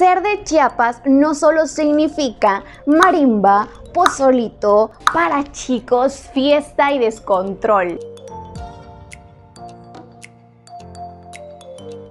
ser de Chiapas no solo significa marimba, pozolito, para chicos, fiesta y descontrol.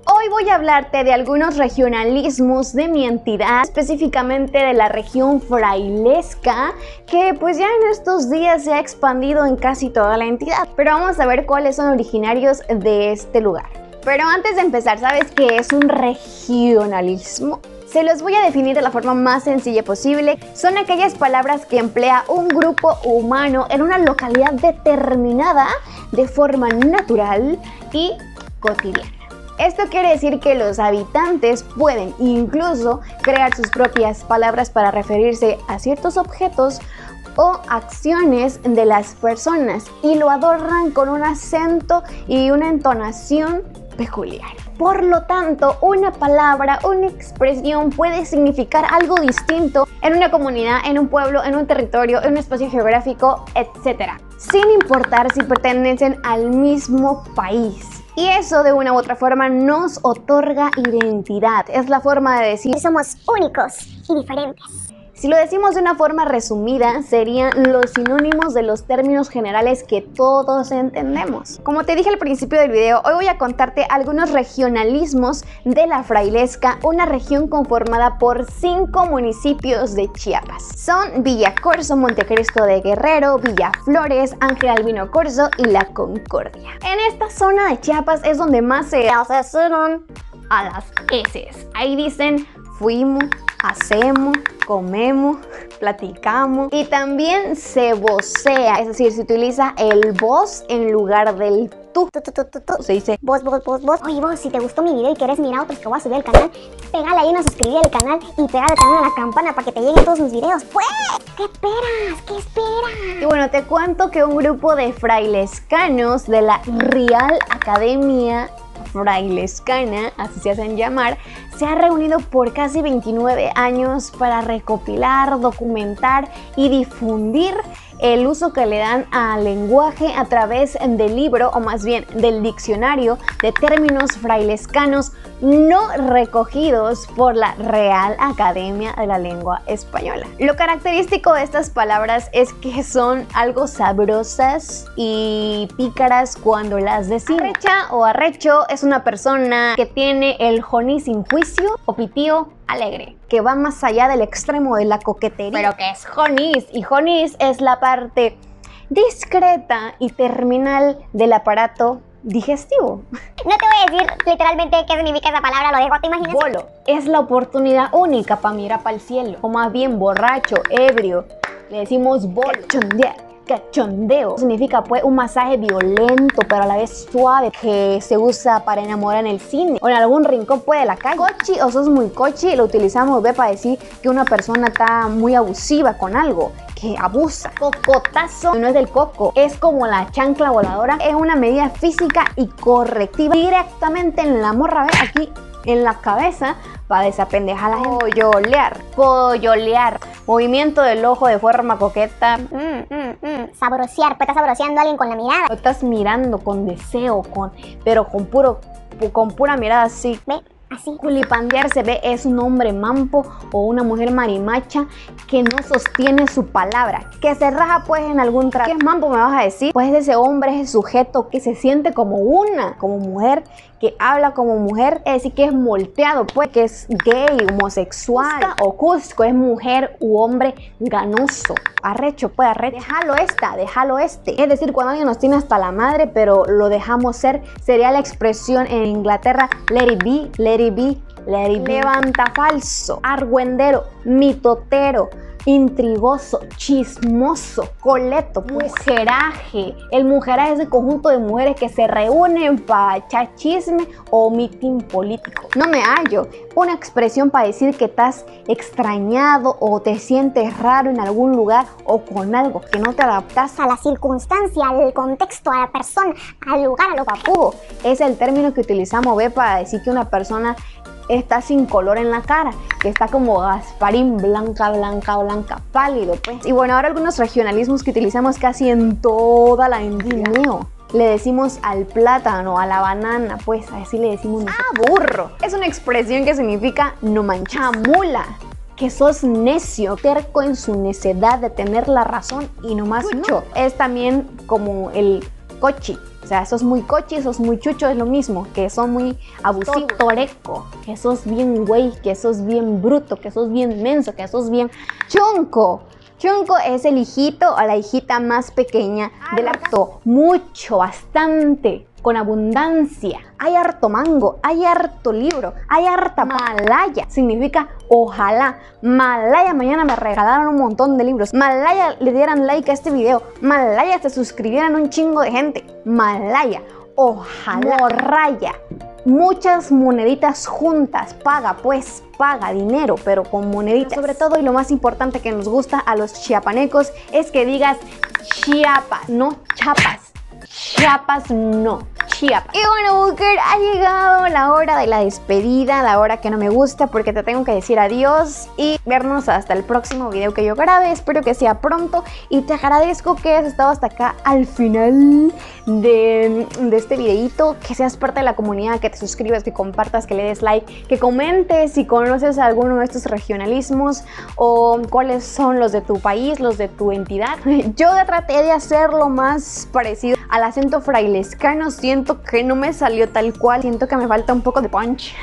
Hoy voy a hablarte de algunos regionalismos de mi entidad, específicamente de la región frailesca, que pues ya en estos días se ha expandido en casi toda la entidad, pero vamos a ver cuáles son originarios de este lugar. Pero antes de empezar, ¿sabes qué es un regionalismo? Se los voy a definir de la forma más sencilla posible. Son aquellas palabras que emplea un grupo humano en una localidad determinada de forma natural y cotidiana. Esto quiere decir que los habitantes pueden incluso crear sus propias palabras para referirse a ciertos objetos o acciones de las personas y lo adornan con un acento y una entonación peculiar. Por lo tanto, una palabra, una expresión puede significar algo distinto en una comunidad, en un pueblo, en un territorio, en un espacio geográfico, etc. Sin importar si pertenecen al mismo país. Y eso de una u otra forma nos otorga identidad, es la forma de decir que somos únicos y diferentes. Si lo decimos de una forma resumida, serían los sinónimos de los términos generales que todos entendemos. Como te dije al principio del video, hoy voy a contarte algunos regionalismos de la Frailesca, una región conformada por 5 municipios de Chiapas. Son Villacorzo, Montecristo de Guerrero, Villa Flores, Ángel Albino Corzo y La Concordia. En esta zona de Chiapas es donde más se asocian a las heces. Ahí dicen fuimos, hacemos, comemos, platicamos y también se vocea, es decir, se utiliza el vos en lugar del tú. Se dice vos, vos, vos, vos. Oye vos, si te gustó mi video y querés mirar otros que voy a subir al canal, pegale ahí una suscribir al canal y pegale también a la campana para que te lleguen todos mis videos. ¡Pues! ¿Qué esperas? ¿Qué esperas? Y bueno, te cuento que un grupo de frailescanos de la Real Academia Frailescana, así se hacen llamar, se ha reunido por casi 29 años para recopilar, documentar y difundir el uso que le dan al lenguaje a través del libro, o más bien del diccionario de términos frailescanos no recogidos por la Real Academia de la Lengua Española. Lo característico de estas palabras es que son algo sabrosas y pícaras cuando las decimos. Arrecha o arrecho es una persona que tiene el joní sin juicio o pitío alegre, que va más allá del extremo de la coquetería. Pero que es jonís, y jonís es la parte discreta y terminal del aparato digestivo. No te voy a decir literalmente qué significa esa palabra, lo dejo a tu imaginación. Bolo es la oportunidad única para mirar para el cielo, o más bien borracho, ebrio, le decimos bolo. Cachondeo significa pues un masaje violento pero a la vez suave que se usa para enamorar en el cine o en algún rincón pues de la calle. Cochi o sos muy cochi lo utilizamos ve para decir que una persona está muy abusiva con algo, que abusa. Cocotazo no es del coco, es como la chancla voladora, es una medida física y correctiva directamente en la morra, ve aquí en la cabeza para desapendejar a la gente. Pollolear, pollolear, movimiento del ojo de forma coqueta. Sabrosear, pues estás sabroseando a alguien con la mirada. Lo estás mirando con deseo, pero con pura mirada así. ¿Ve? Así. Culipandear se ve, es un hombre mampo o una mujer marimacha que no sostiene su palabra, que se raja pues en algún trato. ¿Qué es mampo me vas a decir? Pues ese hombre es sujeto que se siente como una, como mujer, que habla como mujer, es decir que es molteado pues, que es gay, homosexual. Cusca o cusco es mujer u hombre ganoso. Arrecho pues, arrecho. Déjalo esta, déjalo este. Es decir, cuando alguien nos tiene hasta la madre pero lo dejamos ser, sería la expresión en Inglaterra, let it be, let it be. Levanta falso, argüendero, mitotero, intrigoso, chismoso, coleto, mujeraje. El mujeraje es el conjunto de mujeres que se reúnen para echar chisme o mitin político. No me hallo, una expresión para decir que estás extrañado o te sientes raro en algún lugar o con algo, que no te adaptas a la circunstancia, al contexto, a la persona, al lugar, a lo papugo. Es el término que utilizamos ve para decir que una persona está sin color en la cara, que está como Gasparín, blanca, blanca, blanca, pálido pues. Y bueno, ahora algunos regionalismos que utilizamos casi en toda la entidad. le decimos al plátano, a la banana, pues así le decimos nosotros. ¡Ah, burro! Es una expresión que significa no mancha mula, que sos necio, terco en su necedad de tener la razón y nomás chucho. Es también como el cochi. O sea, sos muy cochi, sos muy chucho, es lo mismo, que son muy abusivos. Toreco, que sos bien güey, que sos bien bruto, que sos bien menso, que sos bien chonco. Chonco es el hijito o la hijita más pequeña del acto. Mucho, bastante, con abundancia. Hay harto mango, hay harto libro, hay harta malaya. Significa ojalá. Malaya, mañana me regalaron un montón de libros. Malaya, le dieran like a este video. Malaya, se suscribieran un chingo de gente. Malaya, ojalá. Morraya. Muchas moneditas juntas, paga pues, paga dinero, pero con moneditas. Sobre todo y lo más importante que nos gusta a los chiapanecos es que digas Chiapas, no Chiapas. Chiapas no, Chiapas. Y bueno, Booker, ha llegado la hora de la despedida, la hora que no me gusta porque te tengo que decir adiós y vernos hasta el próximo video que yo grabe. Espero que sea pronto y te agradezco que hayas estado hasta acá al final de este videito, que seas parte de la comunidad, que te suscribas, que compartas, que le des like, que comentes si conoces alguno de estos regionalismos o cuáles son los de tu país, los de tu entidad. Yo traté de hacer lo más parecido al acento frailescano, siento que no me salió tal cual, siento que me falta un poco de punch,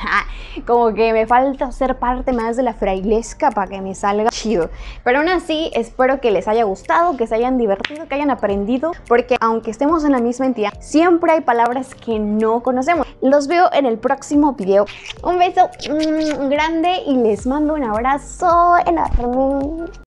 como que me falta ser parte más de la frailesca para que me salga chido. Pero aún así, espero que les haya gustado, que se hayan divertido, que hayan aprendido, porque aunque estemos en la misma entidad, siempre hay palabras que no conocemos. Los veo en el próximo video. Un beso grande y les mando un abrazo enorme.